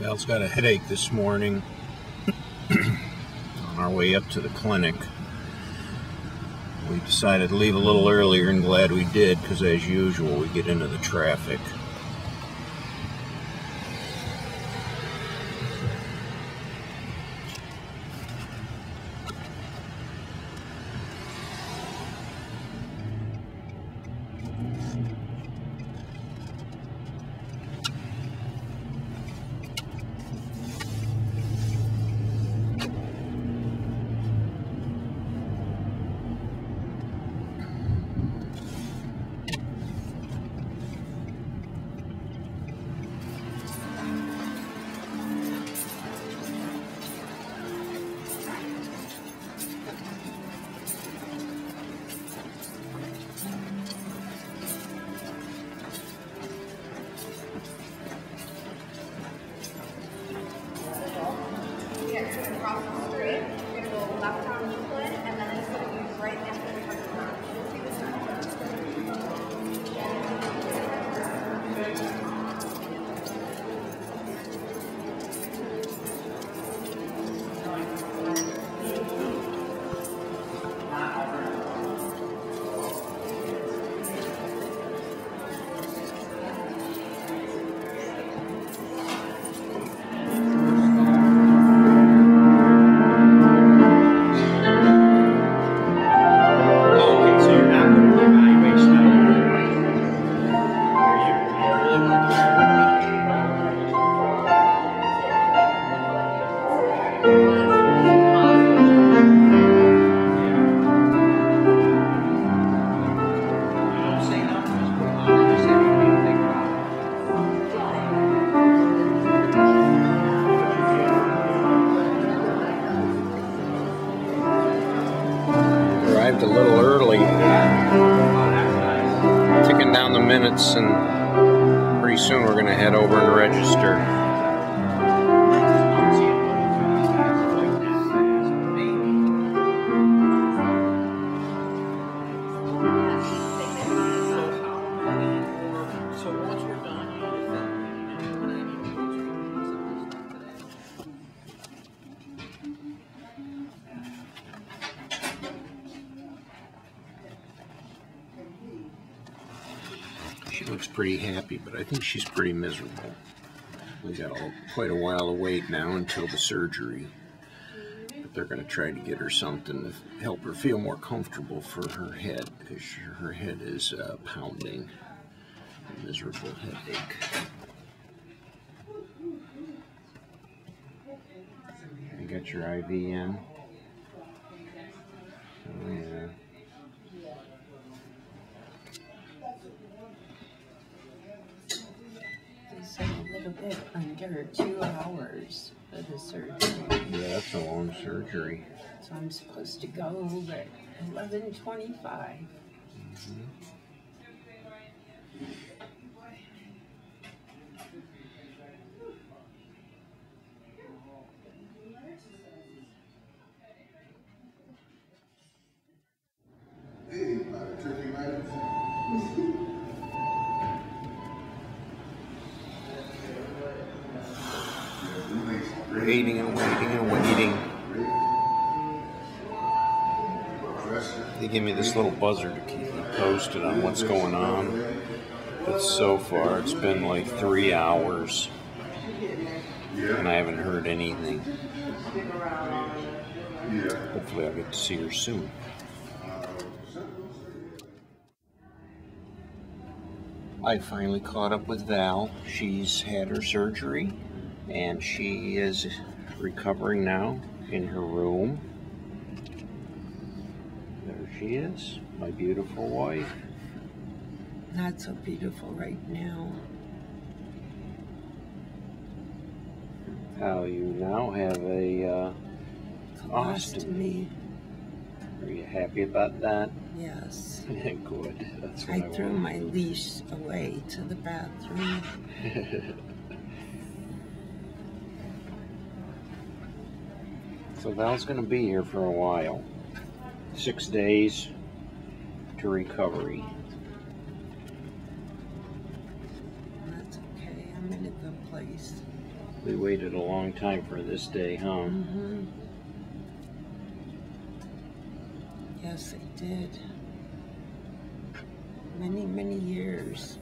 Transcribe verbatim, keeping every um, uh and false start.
Val's got a headache this morning on our way up to the clinic. We decided to leave a little earlier, and glad we did, because as usual we get into the traffic. A little early, ticking down the minutes, and pretty soon we're going to head over and register. She looks pretty happy, but I think she's pretty miserable. We've got a, quite a while to wait now until the surgery. But they're going to try to get her something to help her feel more comfortable for her head, because her head is uh, pounding. A miserable headache. You got your I V in? Oh, yeah. Bit under two hours for the surgery. Yeah, that's a long surgery. So I'm supposed to go at eleven twenty-five. Mm-hmm. Waiting and waiting and waiting. They give me this little buzzer to keep me posted on what's going on. But so far, it's been like three hours. And I haven't heard anything. Hopefully I'll get to see her soon. I finally caught up with Val. She's had her surgery, and she is recovering now in her room. There she is, my beautiful wife. Not so beautiful right now. How you now have a uh, colostomy. Are you happy about that? Yes. Good. That's what I, I threw wanted. My leash away to the bathroom. So Val's going to be here for a while. Six days to recovery. That's okay. I'm in a good place. We waited a long time for this day, huh? Mm-hmm. Yes, it did. Many, many years.